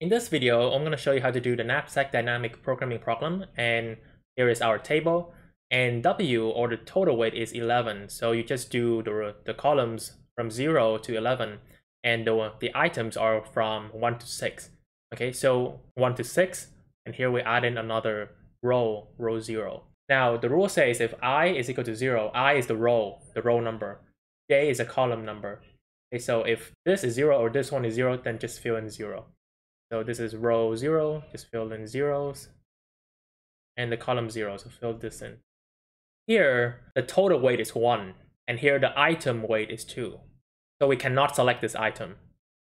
In this video, I'm going to show you how to do the knapsack dynamic programming problem, and here is our table, and W, or the total weight, is 11. So you just do the columns from 0 to 11, and the items are from 1 to 6. Okay, so 1 to 6, and here we add in another row, row 0. Now, the rule says if I is equal to 0, I is the row number, J is a column number. Okay, so if this is 0 or this one is 0, then just fill in 0. So this is row 0, just fill in zeros, and the column 0, so fill this in. Here, the total weight is 1, and here the item weight is 2. So we cannot select this item.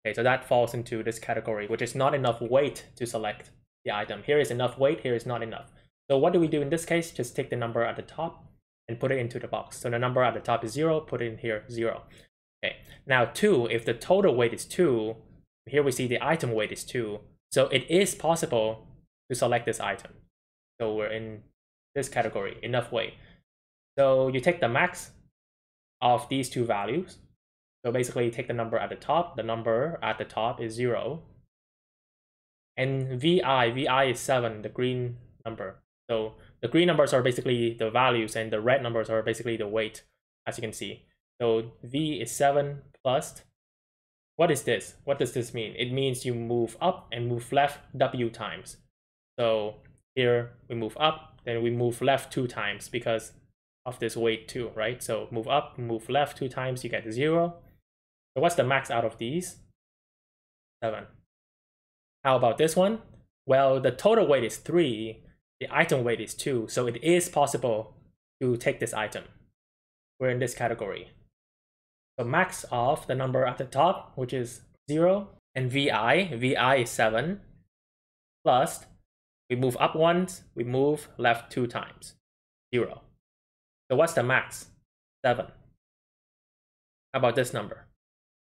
Okay, so that falls into this category, which is not enough weight to select the item. Here is enough weight, here is not enough. So what do we do in this case? Just take the number at the top and put it into the box. So the number at the top is 0, put it in here, 0. Okay, now 2, if the total weight is 2, here we see the item weight is 2, so it is possible to select this item. So we're in this category, enough weight. So you take the max of these two values. So basically you take the number at the top. The number at the top is 0. And VI is 7, the green number. So the green numbers are basically the values and the red numbers are basically the weight, as you can see. So V is 7 plus. What is this? What does this mean? It means you move up and move left W times. So here we move up, then we move left 2 times because of this weight 2, right? So move up, move left 2 times, you get 0. So what's the max out of these? 7. How about this one? Well, the total weight is 3, the item weight is 2, so it is possible to take this item. We're in this category. So max of the number at the top, which is 0, and VI is 7, plus we move up once, we move left 2 times, 0. So what's the max? 7. How about this number?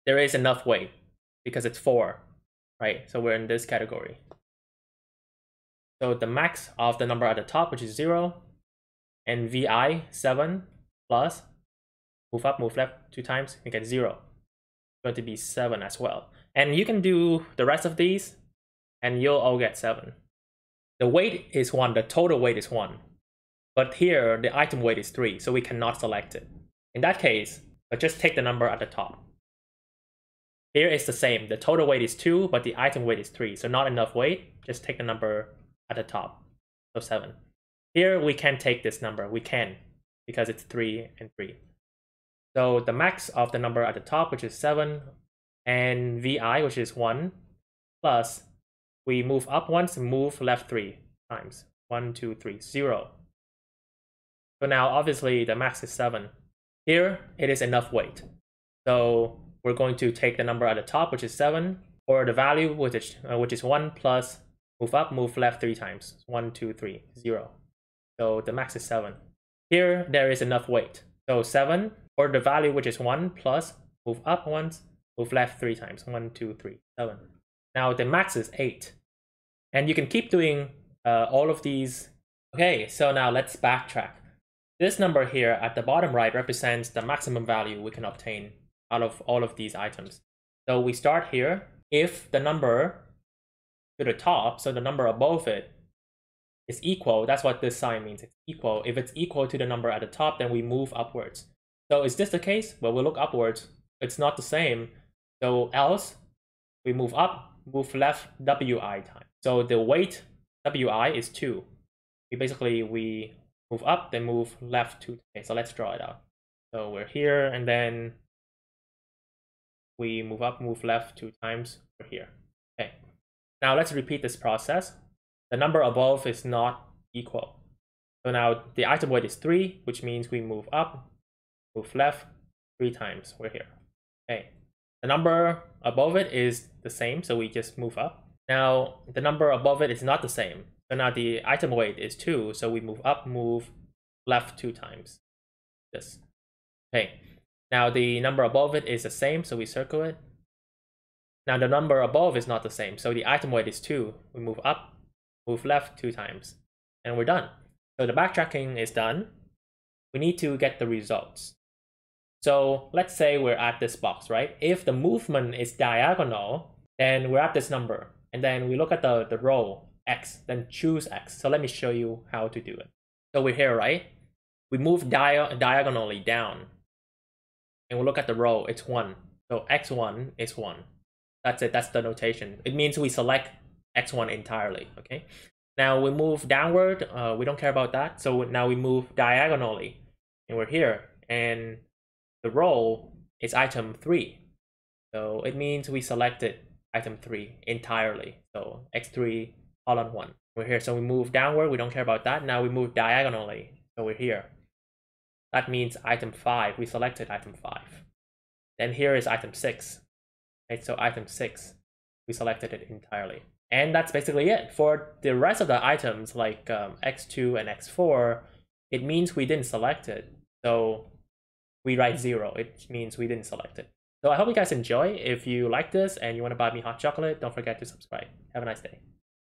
There is enough weight because it's 4, right? So we're in this category. So the max of the number at the top, which is 0, and VI 7 plus move up, move left 2 times, you get 0. It's going to be 7 as well. And you can do the rest of these, and you'll all get 7. The weight is 1, the total weight is 1. But here, the item weight is 3, so we cannot select it. In that case, but just take the number at the top. Here is the same. The total weight is 2, but the item weight is 3. So not enough weight, just take the number at the top, so 7. Here, we can take this number. We can, because it's 3 and 3. So the max of the number at the top, which is 7, and VI, which is 1, plus we move up once, move left 3 times. 1, 2, 3, 0. So now, obviously, the max is 7. Here, it is enough weight. So we're going to take the number at the top, which is 7, or the value, which is 1, plus move up, move left 3 times. 1, 2, 3, 0. So the max is 7. Here, there is enough weight. So 7, or the value which is 1, plus move up once, move left 3 times. 1, 2, 3, 7. Now the max is 8. And you can keep doing all of these. Okay, so now let's backtrack. This number here at the bottom right represents the maximum value we can obtain out of all of these items. So we start here. If the number to the top, so the number above it, is equal, that's what this sign means, it's equal. If it's equal to the number at the top, then we move upwards. So is this the case? Well, we look upwards, it's not the same. So else, we move up, move left WI time. So the weight WI is 2. We move up, then move left 2. Okay, so let's draw it out. So we're here, and then we move up, move left 2 times, we're here. Okay, now let's repeat this process. The number above is not equal. So now the item weight is 3, which means we move up, move left 3 times. We're here. Okay. The number above it is the same, so we just move up. Now the number above it is not the same. So now the item weight is 2, so we move up, move left 2 times. This. Okay. Now the number above it is the same, so we circle it. Now the number above is not the same, so the item weight is 2. We move up, move left 2 times, and we're done. So the backtracking is done. We need to get the results. So let's say we're at this box, right? If the movement is diagonal, then we're at this number. and then we look at the row X, then choose X. So let me show you how to do it. So we're here, right? We move diagonally down, and we look at the row, it's 1. So X1 is 1. That's it, that's the notation. It means we select X1 entirely, okay? Now we move downward, we don't care about that. So now we move diagonally, and we're here, and the row is item 3. So it means we selected item 3 entirely. So X3 colon 1. We're here, so we move downward, we don't care about that. Now we move diagonally, so we're here. That means item 5, we selected item 5. Then here is item 6. Right, so item 6, we selected it entirely. And that's basically it. For the rest of the items, like X2 and X4, it means we didn't select it. So we write 0, it means we didn't select it. So I hope you guys enjoy. If you like this and you want to buy me hot chocolate, don't forget to subscribe. Have a nice day.